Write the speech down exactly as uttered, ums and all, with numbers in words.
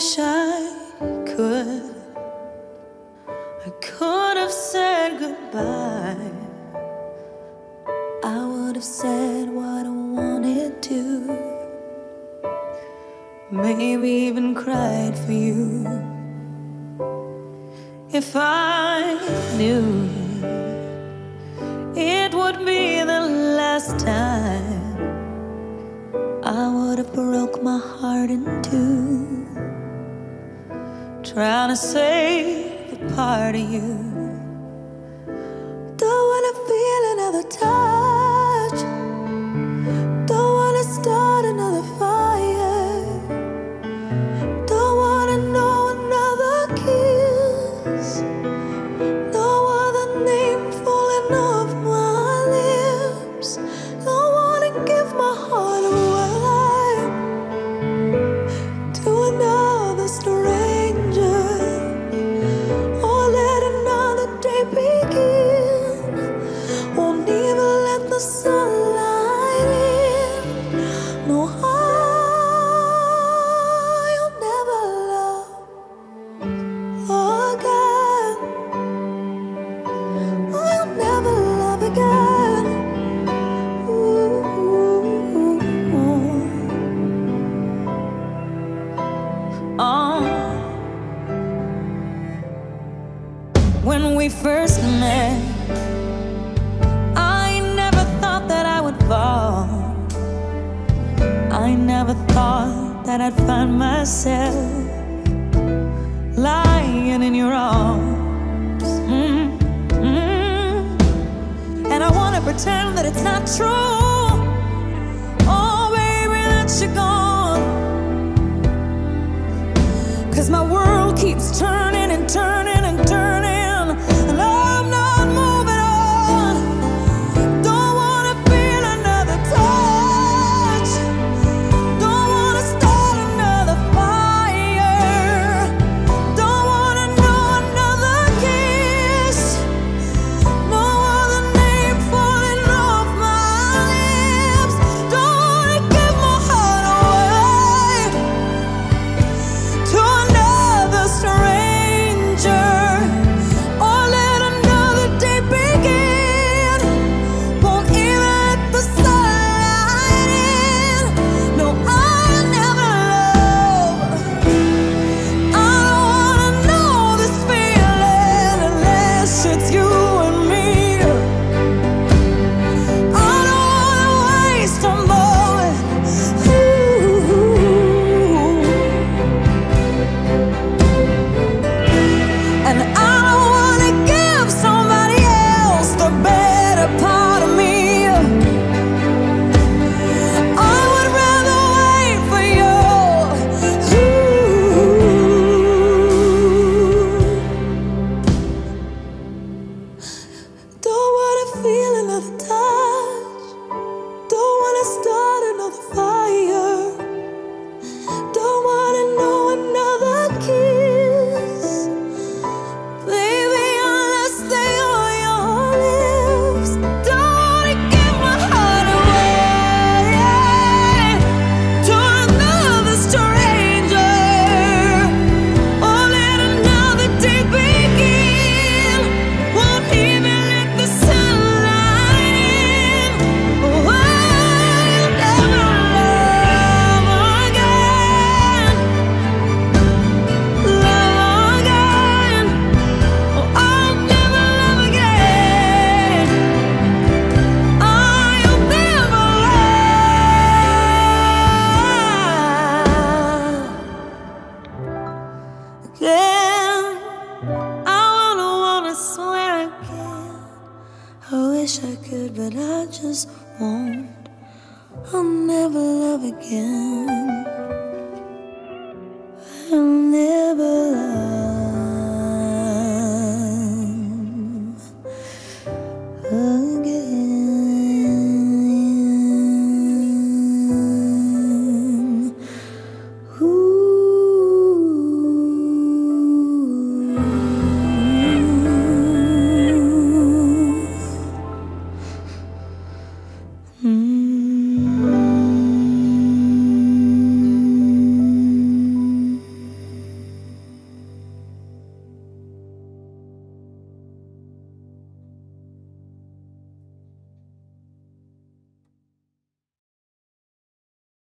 wish I could. I could have said goodbye. I would have said what I wanted to. Maybe even cried for you. If I knew it would be the last time, I would have broke my heart in two, trying to save a part of you. Don't wanna feel another touch, don't wanna start another fire, don't wanna know another kiss, no other name falling off my lips. Don't wanna give my heart away. When we first met, I never thought that I would fall. I never thought that I'd find myself lying in your arms. Mm-hmm. And I want to pretend that it's not true. Oh, baby, that you're gone. 'Cause my world keeps turning and turning and turning. I could, but I just won't. I'll never love again.